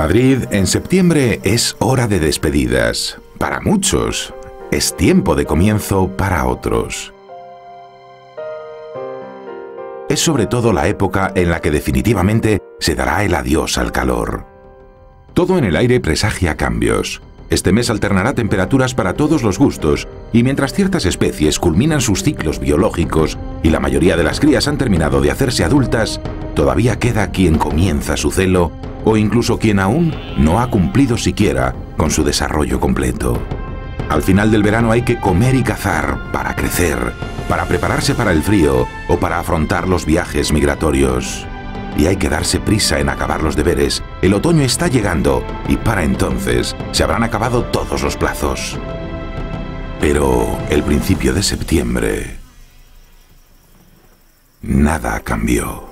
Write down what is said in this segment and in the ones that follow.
Madrid, en septiembre es hora de despedidas. Para muchos, es tiempo de comienzo para otros. Es sobre todo la época en la que definitivamente se dará el adiós al calor. Todo en el aire presagia cambios. Este mes alternará temperaturas para todos los gustos, y mientras ciertas especies culminan sus ciclos biológicos y la mayoría de las crías han terminado de hacerse adultas, todavía queda quien comienza su celo o incluso quien aún no ha cumplido siquiera con su desarrollo completo. Al final del verano hay que comer y cazar para crecer, para prepararse para el frío o para afrontar los viajes migratorios. Y hay que darse prisa en acabar los deberes. El otoño está llegando y para entonces se habrán acabado todos los plazos. Pero el principio de septiembre, nada cambió.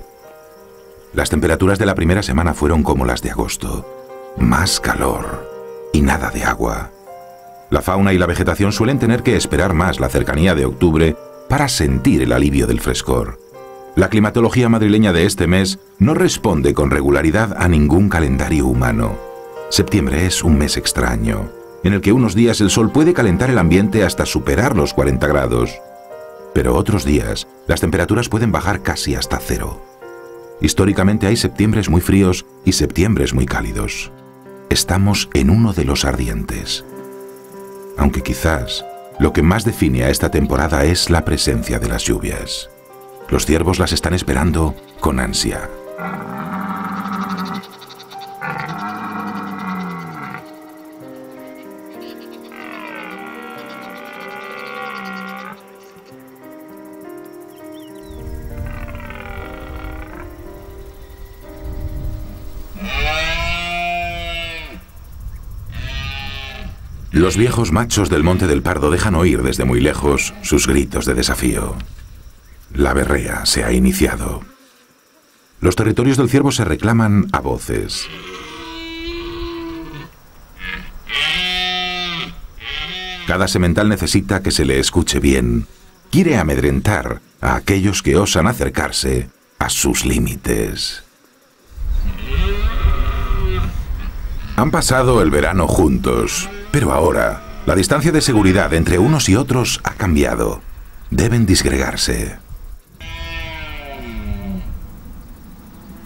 Las temperaturas de la primera semana fueron como las de agosto. Más calor y nada de agua. La fauna y la vegetación suelen tener que esperar más la cercanía de octubre para sentir el alivio del frescor. La climatología madrileña de este mes no responde con regularidad a ningún calendario humano. Septiembre es un mes extraño, en el que unos días el sol puede calentar el ambiente hasta superar los 40 grados, pero otros días las temperaturas pueden bajar casi hasta cero. Históricamente hay septiembres muy fríos y septiembres muy cálidos. Estamos en uno de los ardientes. Aunque quizás lo que más define a esta temporada es la presencia de las lluvias. Los ciervos las están esperando con ansia. Los viejos machos del Monte del Pardo dejan oír desde muy lejos sus gritos de desafío. La berrea se ha iniciado. Los territorios del ciervo se reclaman a voces. Cada semental necesita que se le escuche bien. Quiere amedrentar a aquellos que osan acercarse a sus límites. Han pasado el verano juntos, pero ahora la distancia de seguridad entre unos y otros ha cambiado. Deben disgregarse.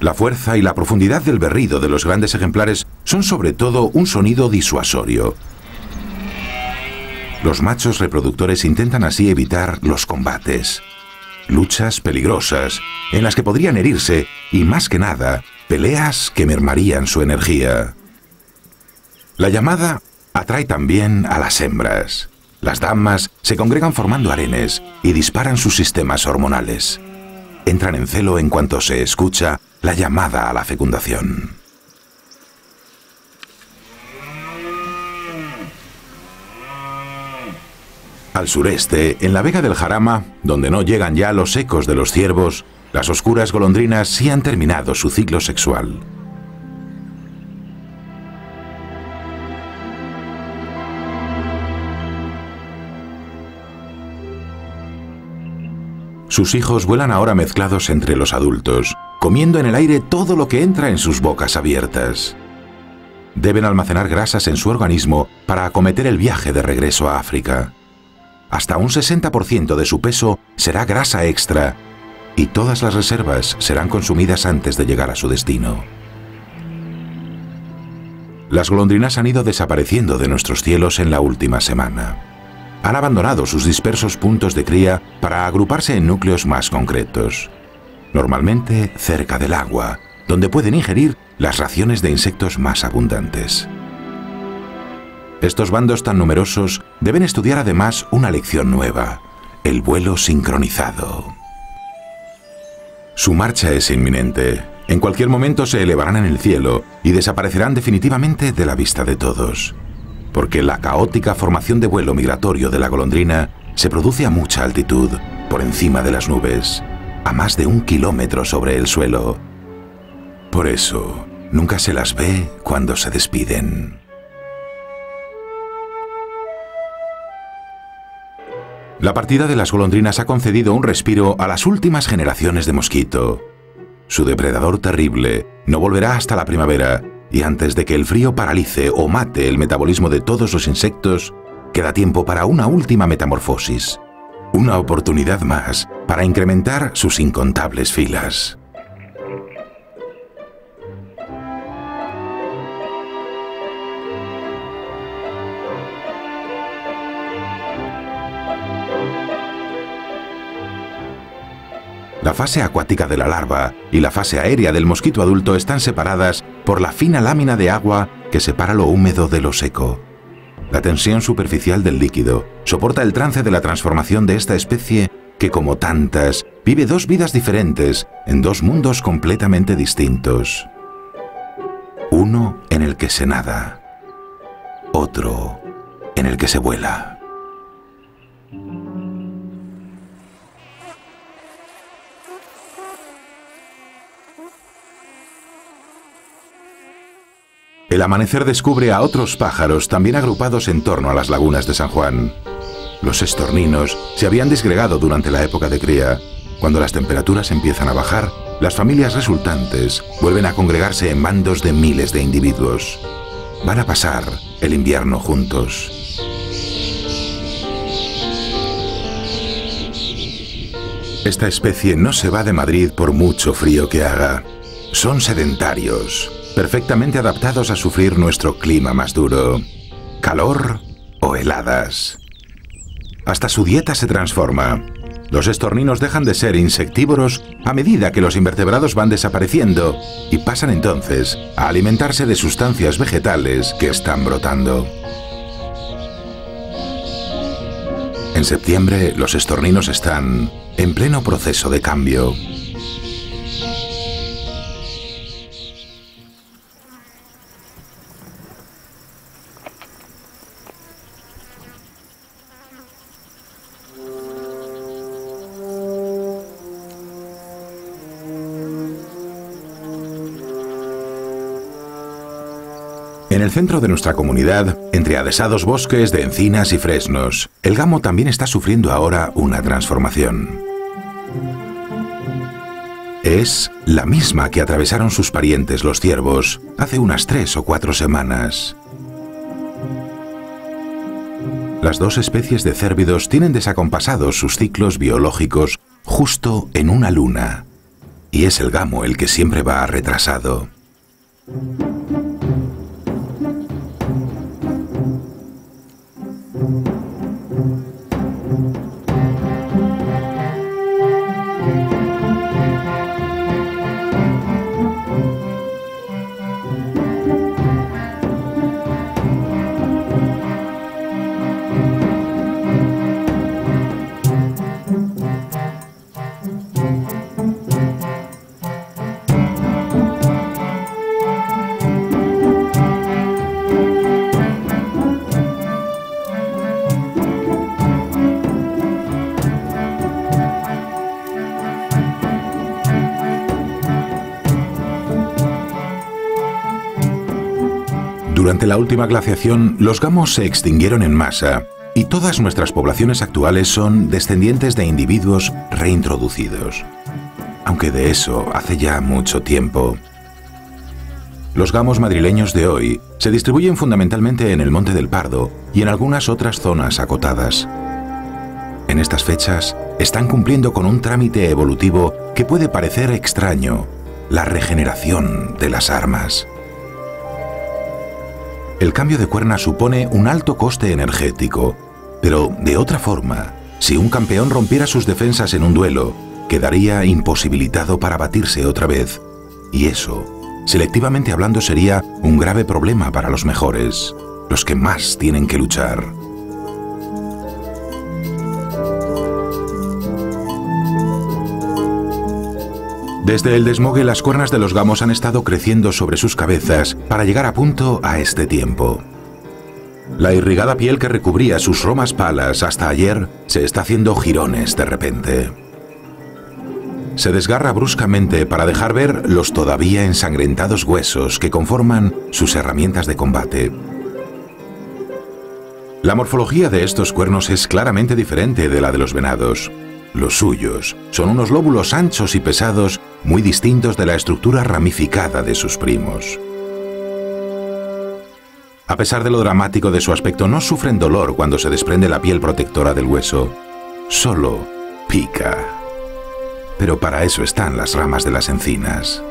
La fuerza y la profundidad del berrido de los grandes ejemplares son sobre todo un sonido disuasorio. Los machos reproductores intentan así evitar los combates, luchas peligrosas en las que podrían herirse y, más que nada, peleas que mermarían su energía. La llamada atrae también a las hembras. Las damas se congregan formando harenes y disparan sus sistemas hormonales. Entran en celo en cuanto se escucha la llamada a la fecundación. Al sureste, en la vega del Jarama, donde no llegan ya los ecos de los ciervos, las oscuras golondrinas sí han terminado su ciclo sexual. Sus hijos vuelan ahora mezclados entre los adultos, comiendo en el aire todo lo que entra en sus bocas abiertas. Deben almacenar grasas en su organismo para acometer el viaje de regreso a África. Hasta un 60% de su peso será grasa extra y todas las reservas serán consumidas antes de llegar a su destino. Las golondrinas han ido desapareciendo de nuestros cielos en la última semana. Han abandonado sus dispersos puntos de cría para agruparse en núcleos más concretos, normalmente cerca del agua, donde pueden ingerir las raciones de insectos más abundantes. Estos bandos tan numerosos deben estudiar además una lección nueva, el vuelo sincronizado. Su marcha es inminente. En cualquier momento se elevarán en el cielo y desaparecerán definitivamente de la vista de todos, porque la caótica formación de vuelo migratorio de la golondrina se produce a mucha altitud, por encima de las nubes, a más de 1 kilómetro sobre el suelo. Por eso, nunca se las ve cuando se despiden. La partida de las golondrinas ha concedido un respiro a las últimas generaciones de mosquito. Su depredador terrible no volverá hasta la primavera, y antes de que el frío paralice o mate el metabolismo de todos los insectos, queda tiempo para una última metamorfosis, una oportunidad más para incrementar sus incontables filas. La fase acuática de la larva y la fase aérea del mosquito adulto están separadas por la fina lámina de agua que separa lo húmedo de lo seco. La tensión superficial del líquido soporta el trance de la transformación de esta especie que, como tantas, vive dos vidas diferentes en dos mundos completamente distintos. Uno en el que se nada, otro en el que se vuela. El amanecer descubre a otros pájaros también agrupados en torno a las lagunas de San Juan. Los estorninos se habían disgregado durante la época de cría. Cuando las temperaturas empiezan a bajar, las familias resultantes vuelven a congregarse en bandos de miles de individuos. Van a pasar el invierno juntos. Esta especie no se va de Madrid por mucho frío que haga. Son sedentarios, perfectamente adaptados a sufrir nuestro clima más duro, calor o heladas. Hasta su dieta se transforma. Los estorninos dejan de ser insectívoros a medida que los invertebrados van desapareciendo y pasan entonces a alimentarse de sustancias vegetales que están brotando. En septiembre, los estorninos están en pleno proceso de cambio. En el centro de nuestra comunidad, entre adesados bosques de encinas y fresnos, el gamo también está sufriendo ahora una transformación. Es la misma que atravesaron sus parientes los ciervos hace unas 3 o 4 semanas. Las dos especies de cérvidos tienen desacompasados sus ciclos biológicos justo en una luna, y es el gamo el que siempre va retrasado. Durante la última glaciación, los gamos se extinguieron en masa y todas nuestras poblaciones actuales son descendientes de individuos reintroducidos. Aunque de eso hace ya mucho tiempo. Los gamos madrileños de hoy se distribuyen fundamentalmente en el Monte del Pardo y en algunas otras zonas acotadas. En estas fechas están cumpliendo con un trámite evolutivo que puede parecer extraño: la regeneración de las armas. El cambio de cuerna supone un alto coste energético, pero de otra forma, si un campeón rompiera sus defensas en un duelo, quedaría imposibilitado para batirse otra vez, y eso, selectivamente hablando, sería un grave problema para los mejores, los que más tienen que luchar. Desde el desmogue, las cuernas de los gamos han estado creciendo sobre sus cabezas para llegar a punto a este tiempo. La irrigada piel que recubría sus romas palas hasta ayer se está haciendo jirones de repente. Se desgarra bruscamente para dejar ver los todavía ensangrentados huesos que conforman sus herramientas de combate. La morfología de estos cuernos es claramente diferente de la de los venados. Los suyos son unos lóbulos anchos y pesados muy distintos de la estructura ramificada de sus primos. A pesar de lo dramático de su aspecto, no sufren dolor cuando se desprende la piel protectora del hueso. Solo pica. Pero para eso están las ramas de las encinas.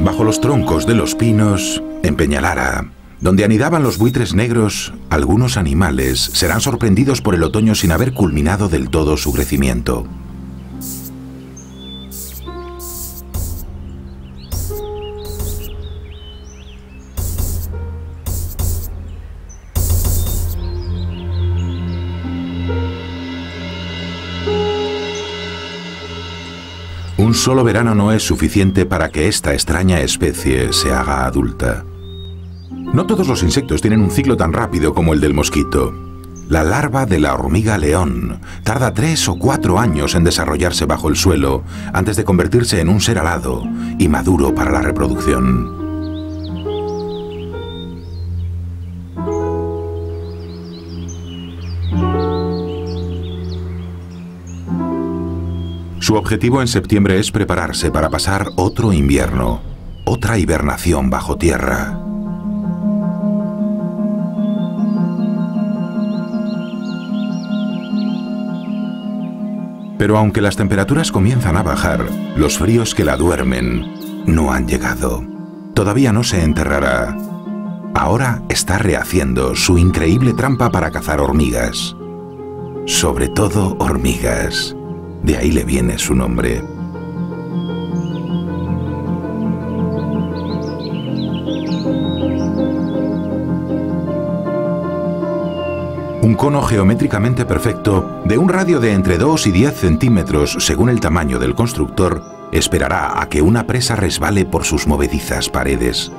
Bajo los troncos de los pinos, en Peñalara, donde anidaban los buitres negros, algunos animales serán sorprendidos por el otoño sin haber culminado del todo su crecimiento. Un solo verano no es suficiente para que esta extraña especie se haga adulta. No todos los insectos tienen un ciclo tan rápido como el del mosquito. La larva de la hormiga león tarda 3 o 4 años en desarrollarse bajo el suelo antes de convertirse en un ser alado y maduro para la reproducción. Su objetivo en septiembre es prepararse para pasar otro invierno, otra hibernación bajo tierra. Pero aunque las temperaturas comienzan a bajar, los fríos que la duermen no han llegado. Todavía no se enterrará. Ahora está rehaciendo su increíble trampa para cazar hormigas. Sobre todo hormigas. De ahí le viene su nombre. Un cono geométricamente perfecto, de un radio de entre 2 y 10 centímetros según el tamaño del constructor, esperará a que una presa resbale por sus movedizas paredes.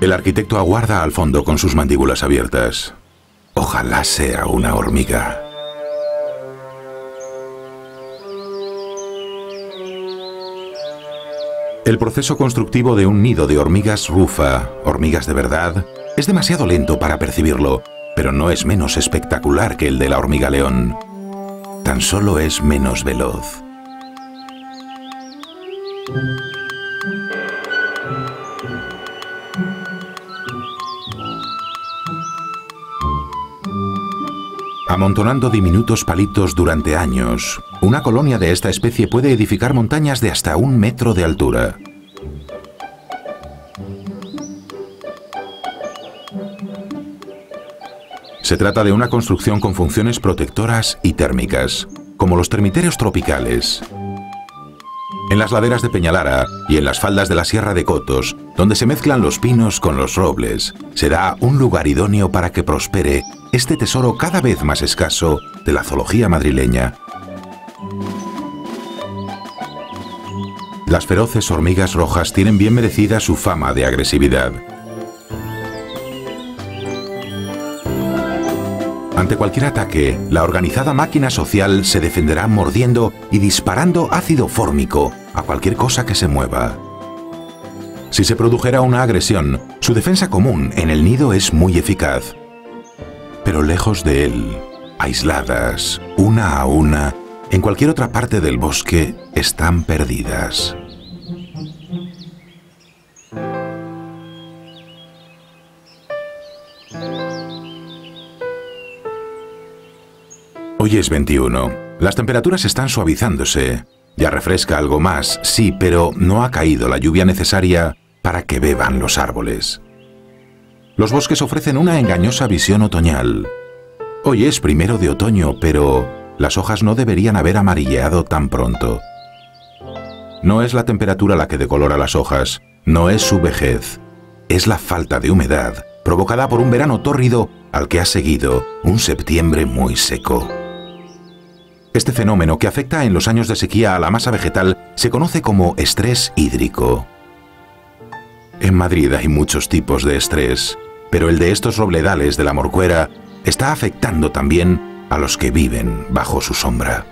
El arquitecto aguarda al fondo con sus mandíbulas abiertas. Ojalá sea una hormiga. El proceso constructivo de un nido de hormigas rufa, hormigas de verdad, es demasiado lento para percibirlo, pero no es menos espectacular que el de la hormiga león. Tan solo es menos veloz. Amontonando diminutos palitos durante años, una colonia de esta especie puede edificar montañas de hasta 1 metro de altura. Se trata de una construcción con funciones protectoras y térmicas, como los termiteros tropicales. En las laderas de Peñalara y en las faldas de la Sierra de Cotos, donde se mezclan los pinos con los robles, será un lugar idóneo para que prospere este tesoro cada vez más escaso de la zoología madrileña. Las feroces hormigas rojas tienen bien merecida su fama de agresividad. Ante cualquier ataque, la organizada máquina social se defenderá mordiendo y disparando ácido fórmico a cualquier cosa que se mueva. Si se produjera una agresión, su defensa común en el nido es muy eficaz. Pero lejos de él, aisladas, una a una, en cualquier otra parte del bosque, están perdidas. Hoy es 21. Las temperaturas están suavizándose. Ya refresca algo más, sí, pero no ha caído la lluvia necesaria para que beban los árboles. Los bosques ofrecen una engañosa visión otoñal. Hoy es 1 de otoño, pero las hojas no deberían haber amarilleado tan pronto. No es la temperatura la que decolora las hojas, no es su vejez. Es la falta de humedad, provocada por un verano tórrido al que ha seguido un septiembre muy seco. Este fenómeno, que afecta en los años de sequía a la masa vegetal, se conoce como estrés hídrico. En Madrid hay muchos tipos de estrés, pero el de estos robledales de la Morcuera está afectando también a los que viven bajo su sombra.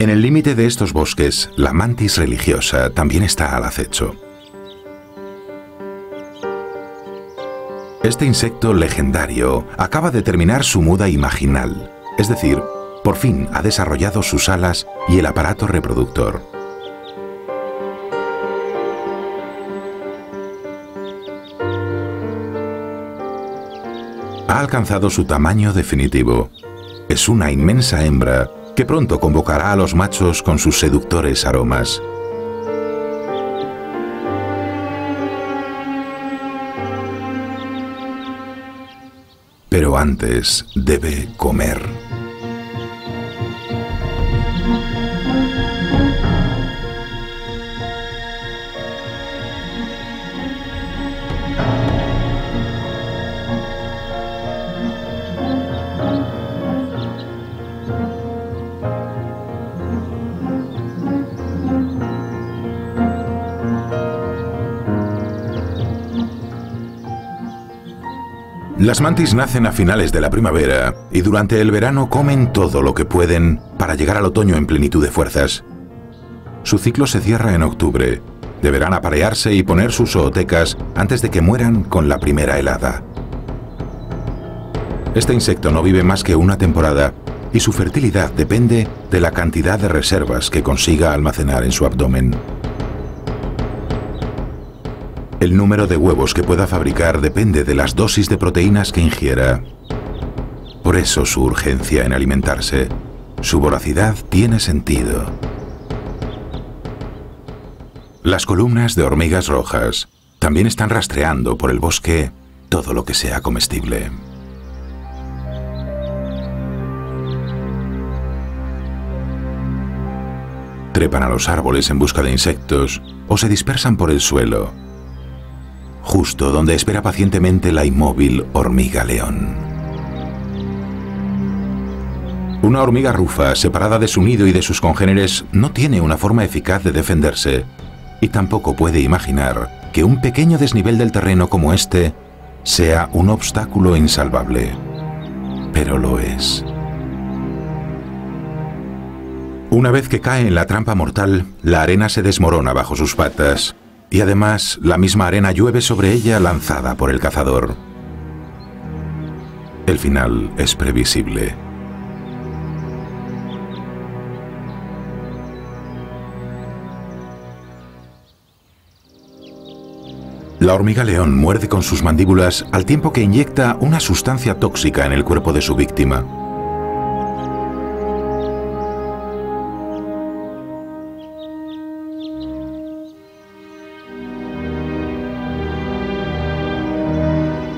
En el límite de estos bosques, la mantis religiosa también está al acecho. Este insecto legendario acaba de terminar su muda imaginal, es decir, por fin ha desarrollado sus alas y el aparato reproductor. Ha alcanzado su tamaño definitivo. Es una inmensa hembra que pronto convocará a los machos con sus seductores aromas. Pero antes debe comer. Las mantis nacen a finales de la primavera y durante el verano comen todo lo que pueden para llegar al otoño en plenitud de fuerzas. Su ciclo se cierra en octubre. Deberán aparearse y poner sus zootecas antes de que mueran con la primera helada. Este insecto no vive más que una temporada y su fertilidad depende de la cantidad de reservas que consiga almacenar en su abdomen. El número de huevos que pueda fabricar depende de las dosis de proteínas que ingiera. Por eso su urgencia en alimentarse. Su voracidad tiene sentido. Las columnas de hormigas rojas también están rastreando por el bosque todo lo que sea comestible. Trepan a los árboles en busca de insectos o se dispersan por el suelo, justo donde espera pacientemente la inmóvil hormiga león. Una hormiga rufa, separada de su nido y de sus congéneres, no tiene una forma eficaz de defenderse y tampoco puede imaginar que un pequeño desnivel del terreno como este sea un obstáculo insalvable. Pero lo es. Una vez que cae en la trampa mortal, la arena se desmorona bajo sus patas. Y además, la misma arena llueve sobre ella lanzada por el cazador. El final es previsible. La hormiga león muerde con sus mandíbulas al tiempo que inyecta una sustancia tóxica en el cuerpo de su víctima.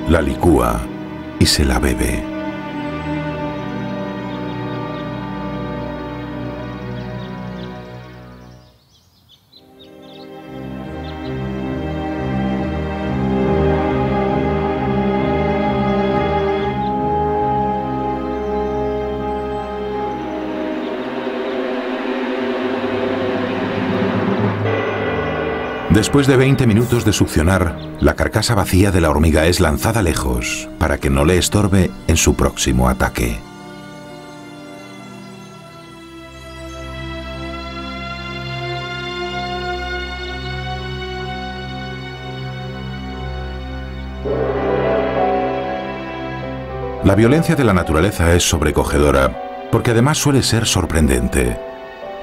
La licúa y se la bebe. Después de 20 minutos de succionar, la carcasa vacía de la hormiga es lanzada lejos para que no le estorbe en su próximo ataque. La violencia de la naturaleza es sobrecogedora, porque además suele ser sorprendente.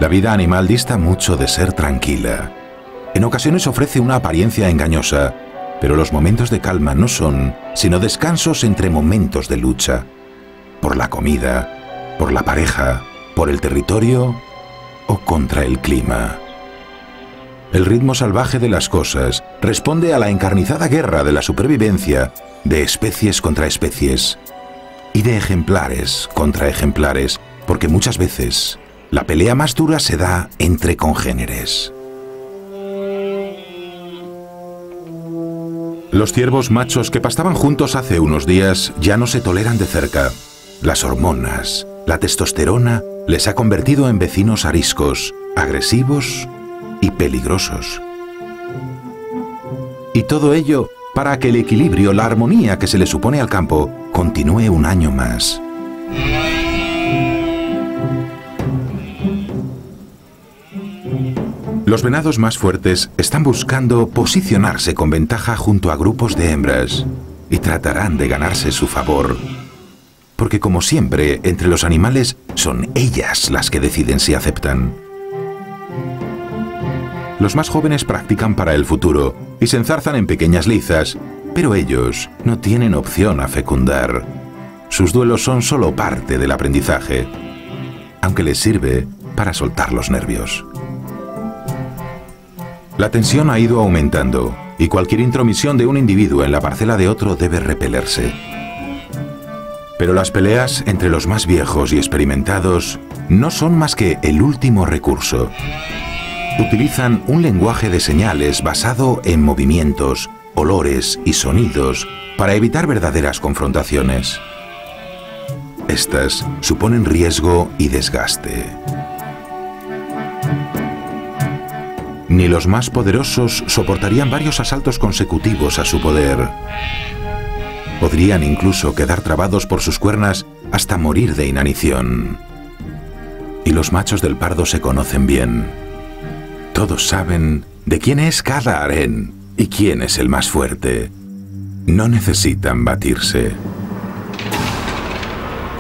La vida animal dista mucho de ser tranquila. En ocasiones ofrece una apariencia engañosa, pero los momentos de calma no son sino descansos entre momentos de lucha. Por la comida, por la pareja, por el territorio o contra el clima. El ritmo salvaje de las cosas responde a la encarnizada guerra de la supervivencia de especies contra especies y de ejemplares contra ejemplares, porque muchas veces la pelea más dura se da entre congéneres. Los ciervos machos que pastaban juntos hace unos días ya no se toleran de cerca. Las hormonas, la testosterona, les ha convertido en vecinos ariscos, agresivos y peligrosos. Y todo ello para que el equilibrio, la armonía que se le supone al campo, continúe un año más. Los venados más fuertes están buscando posicionarse con ventaja junto a grupos de hembras y tratarán de ganarse su favor, porque como siempre, entre los animales son ellas las que deciden si aceptan. Los más jóvenes practican para el futuro y se enzarzan en pequeñas lizas, pero ellos no tienen opción a fecundar. Sus duelos son solo parte del aprendizaje, aunque les sirve para soltar los nervios. La tensión ha ido aumentando y cualquier intromisión de un individuo en la parcela de otro debe repelerse. Pero las peleas entre los más viejos y experimentados no son más que el último recurso. Utilizan un lenguaje de señales basado en movimientos, olores y sonidos para evitar verdaderas confrontaciones. Estas suponen riesgo y desgaste. Ni los más poderosos soportarían varios asaltos consecutivos a su poder. Podrían incluso quedar trabados por sus cuernas hasta morir de inanición. Y los machos del Pardo se conocen bien. Todos saben de quién es cada harén y quién es el más fuerte. No necesitan batirse.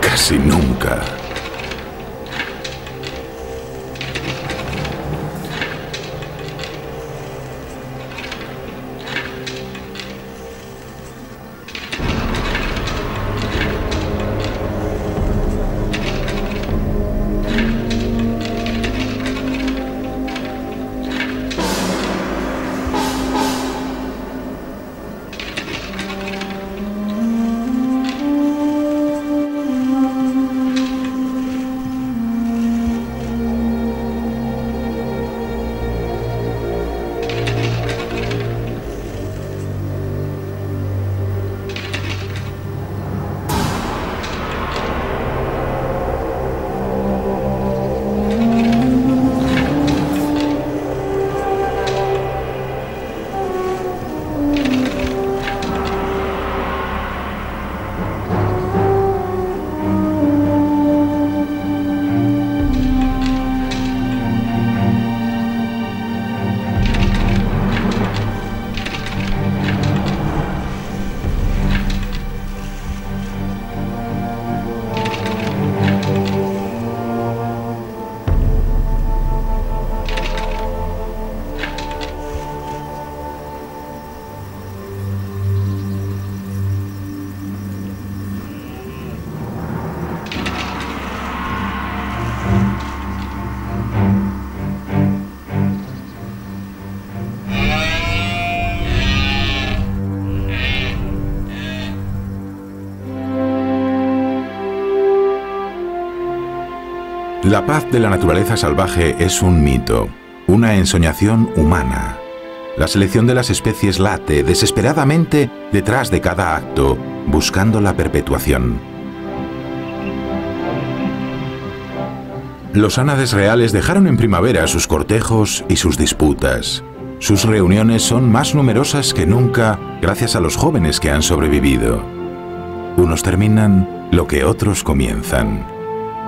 Casi nunca. La paz de la naturaleza salvaje es un mito, una ensoñación humana. La selección de las especies late desesperadamente detrás de cada acto, buscando la perpetuación. Los ánades reales dejaron en primavera sus cortejos y sus disputas. Sus reuniones son más numerosas que nunca gracias a los jóvenes que han sobrevivido. Unos terminan lo que otros comienzan.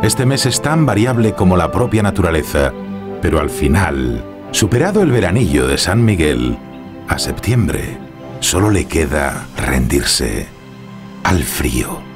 Este mes es tan variable como la propia naturaleza, pero al final, superado el veranillo de San Miguel, a septiembre solo le queda rendirse al frío.